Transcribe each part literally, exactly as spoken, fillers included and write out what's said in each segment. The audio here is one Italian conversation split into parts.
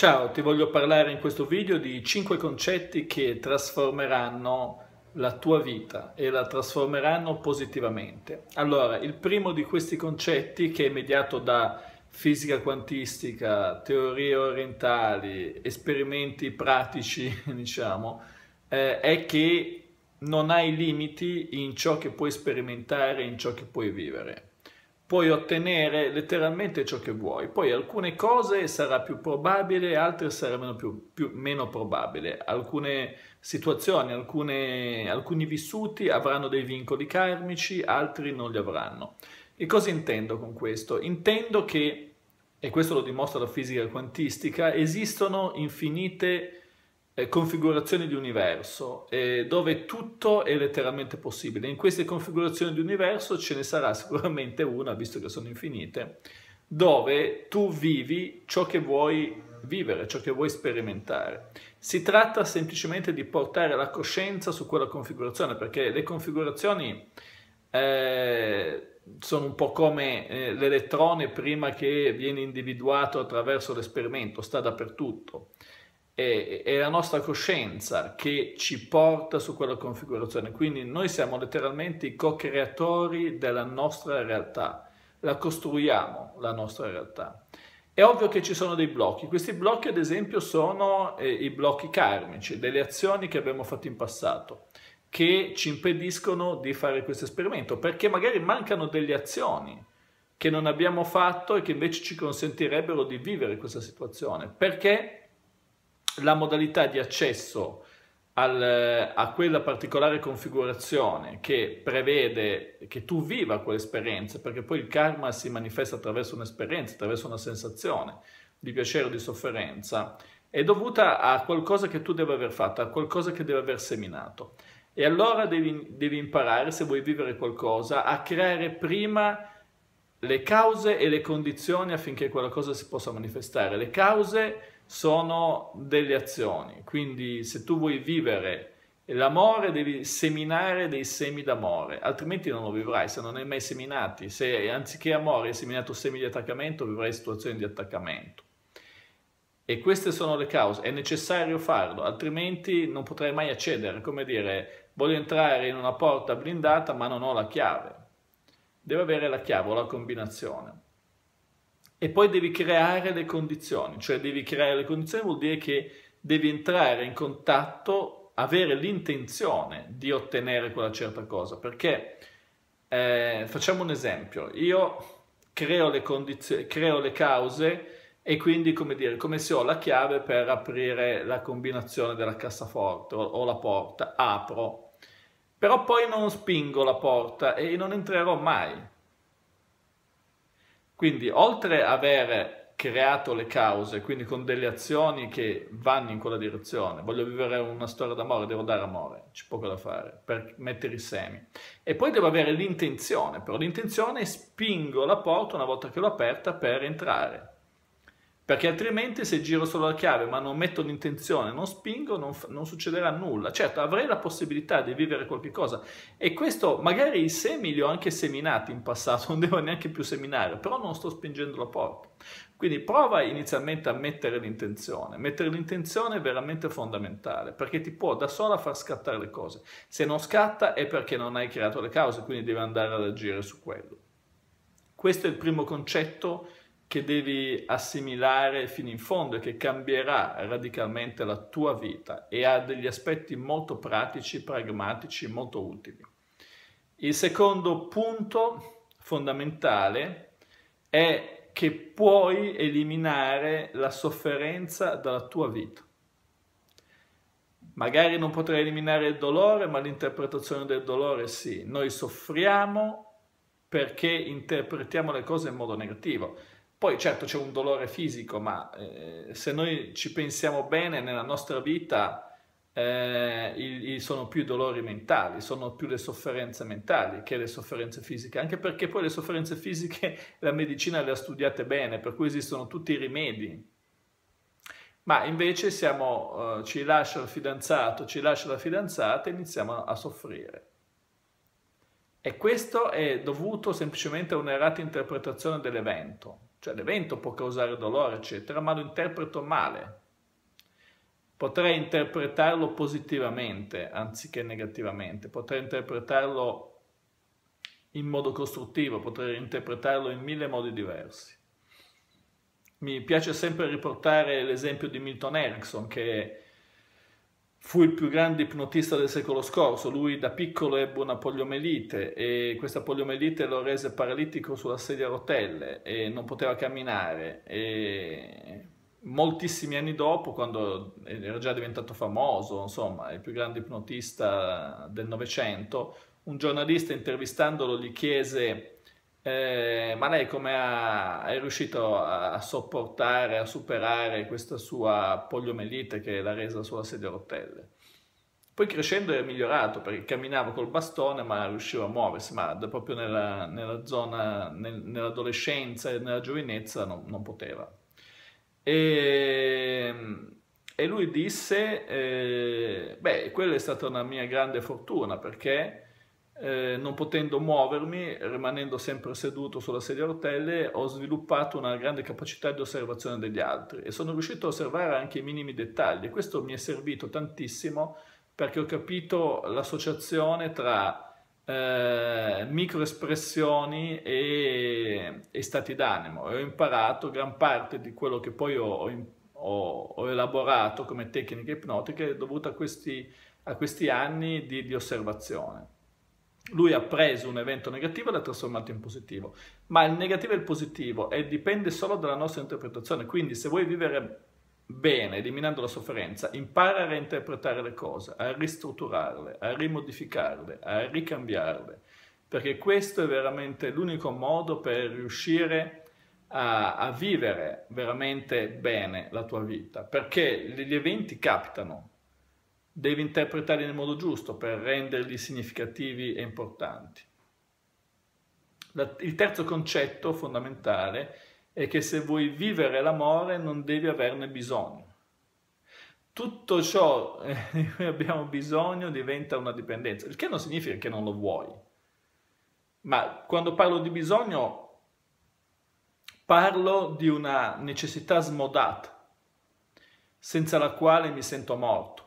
Ciao, ti voglio parlare in questo video di cinque concetti che trasformeranno la tua vita e la trasformeranno positivamente. Allora, il primo di questi concetti, che è mediato da fisica quantistica, teorie orientali, esperimenti pratici, diciamo, eh, è che non hai limiti in ciò che puoi sperimentare, in ciò che puoi vivere. Puoi ottenere letteralmente ciò che vuoi, poi alcune cose sarà più probabile, altre sarà meno, più, più, meno probabile, alcune situazioni, alcune, alcuni vissuti avranno dei vincoli karmici, altri non li avranno. E cosa intendo con questo? Intendo che, e questo lo dimostra la fisica quantistica, esistono infinite eh, configurazioni di universo eh, dove tutto è letteralmente possibile. In queste configurazioni di universo ce ne sarà sicuramente una, visto che sono infinite, dove tu vivi ciò che vuoi vivere, ciò che vuoi sperimentare. Si tratta semplicemente di portare la coscienza su quella configurazione, perché le configurazioni eh, sono un po' come eh, l'elettrone prima che viene individuato attraverso l'esperimento, sta dappertutto. È, è la nostra coscienza che ci porta su quella configurazione, quindi noi siamo letteralmente i co-creatori della nostra realtà, la costruiamo la nostra realtà. È ovvio che ci sono dei blocchi, questi blocchi ad esempio sono eh, i blocchi karmici, delle azioni che abbiamo fatto in passato, che ci impediscono di fare questo esperimento, perché magari mancano delle azioni che non abbiamo fatto e che invece ci consentirebbero di vivere questa situazione, perché la modalità di accesso al, a quella particolare configurazione che prevede che tu viva quell'esperienza, perché poi il karma si manifesta attraverso un'esperienza, attraverso una sensazione di piacere o di sofferenza, è dovuta a qualcosa che tu devi aver fatto, a qualcosa che devi aver seminato. E allora devi, devi imparare, se vuoi vivere qualcosa, a creare prima le cause e le condizioni affinché quella cosa si possa manifestare. Le cause sono delle azioni, quindi se tu vuoi vivere l'amore devi seminare dei semi d'amore, altrimenti non lo vivrai, se non hai mai seminati. Se anziché amore hai seminato semi di attaccamento, vivrai situazioni di attaccamento. E queste sono le cause, è necessario farlo, altrimenti non potrai mai accedere. Come dire, voglio entrare in una porta blindata ma non ho la chiave. Devo avere la chiave o la combinazione. E poi devi creare le condizioni, cioè devi creare le condizioni vuol dire che devi entrare in contatto, avere l'intenzione di ottenere quella certa cosa. Perché, eh, facciamo un esempio, io creo le condizioni, creo le cause, e quindi, come dire, come se ho la chiave per aprire la combinazione della cassaforte o, o la porta, apro, però poi non spingo la porta e non entrerò mai. Quindi, oltre ad aver creato le cause, quindi con delle azioni che vanno in quella direzione, voglio vivere una storia d'amore, devo dare amore, c'è poco da fare, per mettere i semi. E poi devo avere l'intenzione, però l'intenzione spingo la porta una volta che l'ho aperta per entrare. Perché altrimenti se giro solo la chiave ma non metto l'intenzione, non spingo, non, non succederà nulla. Certo, avrei la possibilità di vivere qualche cosa e questo magari i semi li ho anche seminati in passato, non devo neanche più seminare, però non sto spingendo la porta. Quindi prova inizialmente a mettere l'intenzione. Mettere l'intenzione è veramente fondamentale perché ti può da sola far scattare le cose. Se non scatta è perché non hai creato le cause, quindi devi andare ad agire su quello. Questo è il primo concetto che devi assimilare fino in fondo e che cambierà radicalmente la tua vita e ha degli aspetti molto pratici, pragmatici, molto utili. Il secondo punto fondamentale è che puoi eliminare la sofferenza dalla tua vita. Magari non potrai eliminare il dolore, ma l'interpretazione del dolore sì. Noi soffriamo perché interpretiamo le cose in modo negativo. Poi certo c'è un dolore fisico, ma eh, se noi ci pensiamo bene nella nostra vita eh, il, il sono più i dolori mentali, sono più le sofferenze mentali che le sofferenze fisiche, anche perché poi le sofferenze fisiche la medicina le ha studiate bene, per cui esistono tutti i rimedi. Ma invece siamo, eh, ci lascia il fidanzato, ci lascia la fidanzata e iniziamo a soffrire. E questo è dovuto semplicemente a un'errata interpretazione dell'evento. cioè l'evento può causare dolore, eccetera, ma lo interpreto male. Potrei interpretarlo positivamente anziché negativamente, potrei interpretarlo in modo costruttivo, potrei interpretarlo in mille modi diversi. Mi piace sempre riportare l'esempio di Milton Erickson, che fu il più grande ipnotista del secolo scorso. Lui da piccolo ebbe una poliomelite e questa poliomelite lo rese paralitico sulla sedia a rotelle e non poteva camminare. E moltissimi anni dopo, quando era già diventato famoso, insomma, il più grande ipnotista del Novecento, un giornalista intervistandolo gli chiese: Eh, ma lei come ha, è riuscito a sopportare, a superare questa sua poliomelite che l'ha resa sulla sedia a rotelle? Poi crescendo è migliorato perché camminava col bastone ma riusciva a muoversi, ma proprio nella, nella zona, nel, nell'adolescenza e nella giovinezza non, non poteva. E, e lui disse, eh, beh, quella è stata una mia grande fortuna perché... Eh, non potendo muovermi, rimanendo sempre seduto sulla sedia a rotelle, ho sviluppato una grande capacità di osservazione degli altri e sono riuscito a osservare anche i minimi dettagli. Questo mi è servito tantissimo perché ho capito l'associazione tra eh, microespressioni e, e stati d'animo e ho imparato gran parte di quello che poi ho, ho, ho elaborato come tecniche ipnotiche dovuto a questi, a questi anni di, di osservazione. Lui ha preso un evento negativo e l'ha trasformato in positivo, ma il negativo e il positivo e dipende solo dalla nostra interpretazione, quindi se vuoi vivere bene, eliminando la sofferenza, impara a reinterpretare le cose, a ristrutturarle, a rimodificarle, a ricambiarle, perché questo è veramente l'unico modo per riuscire a, a vivere veramente bene la tua vita, perché gli eventi capitano. Devi interpretarli nel modo giusto per renderli significativi e importanti. La, il terzo concetto fondamentale è che se vuoi vivere l'amore non devi averne bisogno. Tutto ciò di cui abbiamo bisogno diventa una dipendenza, il che non significa che non lo vuoi. Ma quando parlo di bisogno parlo di una necessità smodata, senza la quale mi sento morto.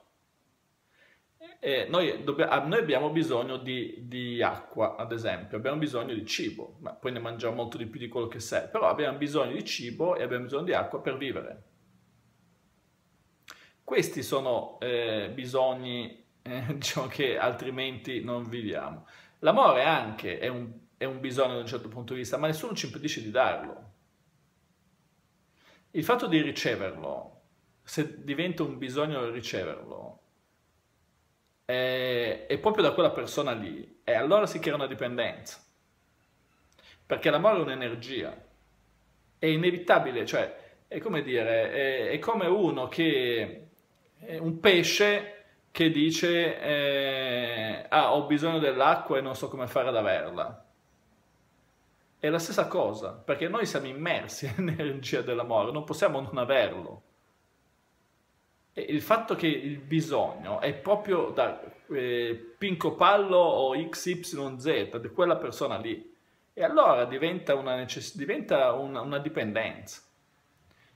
Eh, noi, dobbiamo, noi abbiamo bisogno di, di acqua, ad esempio, abbiamo bisogno di cibo, ma poi ne mangiamo molto di più di quello che serve, però abbiamo bisogno di cibo e abbiamo bisogno di acqua per vivere. Questi sono eh, bisogni eh, diciamo che altrimenti non viviamo. L'amore anche è un, è un bisogno da un certo punto di vista, ma nessuno ci impedisce di darlo. Il fatto di riceverlo, se diventa un bisogno riceverlo, e proprio da quella persona lì, e allora si crea una dipendenza, perché l'amore è un'energia, è inevitabile, cioè è come dire, è, è come uno che, è un pesce che dice eh, ah, ho bisogno dell'acqua e non so come fare ad averla. È la stessa cosa, perché noi siamo immersi nell'energia dell'amore, non possiamo non averlo. Il fatto che il bisogno è proprio da eh, Pinco Pallo o X Y Z, di quella persona lì, e allora diventa una, diventa una, una dipendenza,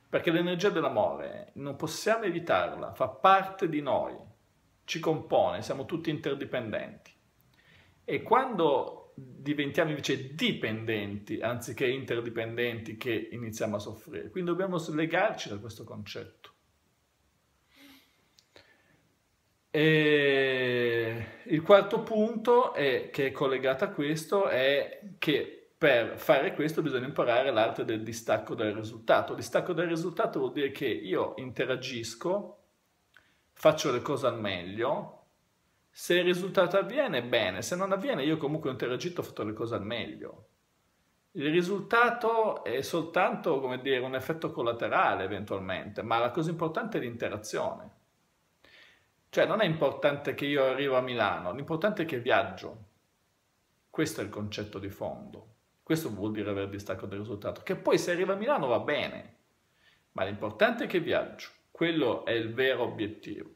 perché l'energia dell'amore non possiamo evitarla, fa parte di noi, ci compone, siamo tutti interdipendenti. E quando diventiamo invece dipendenti, anziché interdipendenti, che iniziamo a soffrire, quindi dobbiamo slegarci da questo concetto. E il quarto punto è, che è collegato a questo, è che per fare questo bisogna imparare l'arte del distacco dal risultato. Il distacco dal risultato vuol dire che io interagisco, faccio le cose al meglio, se il risultato avviene bene, se non avviene io comunque ho interagito, ho fatto le cose al meglio. Il risultato è soltanto, come dire, un effetto collaterale eventualmente, ma la cosa importante è l'interazione. Cioè non è importante che io arrivo a Milano, l'importante è che viaggio. Questo è il concetto di fondo. Questo vuol dire avere distacco dal risultato. Che poi se arrivo a Milano va bene, ma l'importante è che viaggio. Quello è il vero obiettivo.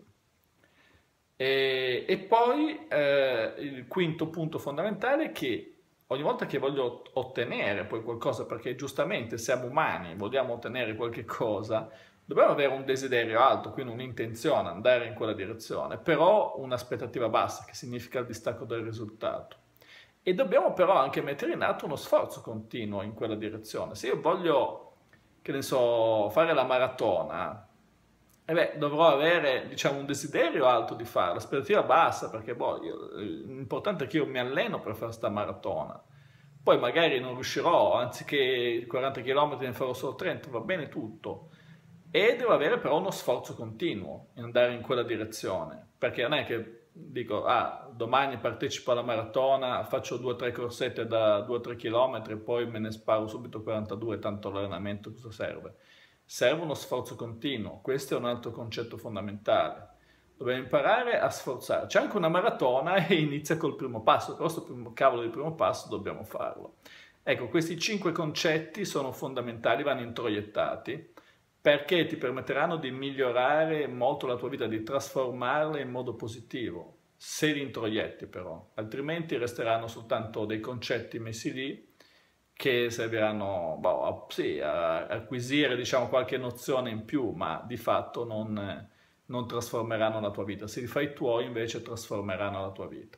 E, e poi eh, il quinto punto fondamentale è che ogni volta che voglio ottenere poi qualcosa, perché giustamente siamo umani, vogliamo ottenere qualche cosa, dobbiamo avere un desiderio alto, quindi un'intenzione, andare in quella direzione, però un'aspettativa bassa, che significa il distacco dal risultato. E dobbiamo però anche mettere in atto uno sforzo continuo in quella direzione. Se io voglio, che ne so, fare la maratona, eh beh, dovrò avere, diciamo, un desiderio alto di farla, aspettativa bassa, perché boh, l'importante è che io mi alleno per fare sta maratona. Poi magari non riuscirò, anziché quaranta chilometri ne farò solo trenta, va bene tutto. E devo avere però uno sforzo continuo in andare in quella direzione, perché non è che dico, ah, domani partecipo alla maratona, faccio due o tre corsette da due o tre chilometri e poi me ne sparo subito quarantadue, tanto l'allenamento cosa serve? Serve uno sforzo continuo, questo è un altro concetto fondamentale. Dobbiamo imparare a sforzarci. Anche una maratona inizia col primo passo, però questo primo cavolo di primo passo dobbiamo farlo. Ecco, questi cinque concetti sono fondamentali, vanno introiettati, perché ti permetteranno di migliorare molto la tua vita, di trasformarla in modo positivo, se li introietti però, altrimenti resteranno soltanto dei concetti messi lì che serviranno, boh, a, sì, a acquisire, diciamo, qualche nozione in più, ma di fatto non, non trasformeranno la tua vita. Se li fai tuoi invece trasformeranno la tua vita.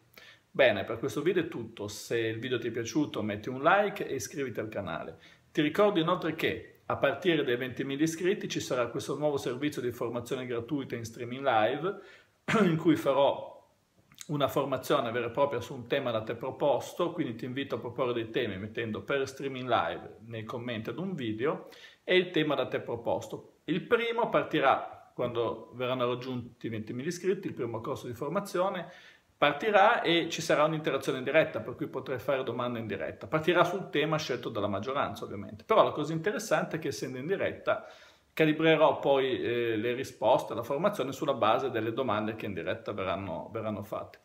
Bene, per questo video è tutto. Se il video ti è piaciuto metti un like e iscriviti al canale. Ti ricordo inoltre che a partire dai ventimila iscritti ci sarà questo nuovo servizio di formazione gratuita in streaming live, in cui farò una formazione vera e propria su un tema da te proposto, quindi ti invito a proporre dei temi mettendo per streaming live nei commenti ad un video e il tema da te proposto. Il primo partirà quando verranno raggiunti i ventimila iscritti, il primo corso di formazione partirà e ci sarà un'interazione in diretta, per cui potrai fare domande in diretta. Partirà sul tema scelto dalla maggioranza, ovviamente. Però la cosa interessante è che, essendo in diretta, calibrerò poi eh, le risposte alla formazione sulla base delle domande che in diretta verranno, verranno fatte.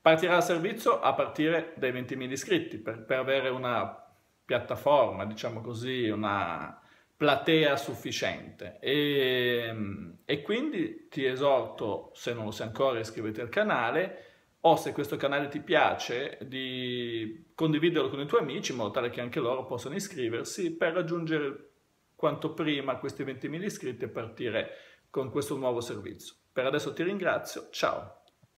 Partirà il servizio a partire dai ventimila iscritti, per, per avere una piattaforma, diciamo così, una platea sufficiente. E, e quindi ti esorto, se non lo sei ancora, iscriviti al canale, o se questo canale ti piace, di condividerlo con i tuoi amici in modo tale che anche loro possano iscriversi per raggiungere quanto prima questi ventimila iscritti e partire con questo nuovo servizio. Per adesso ti ringrazio, ciao!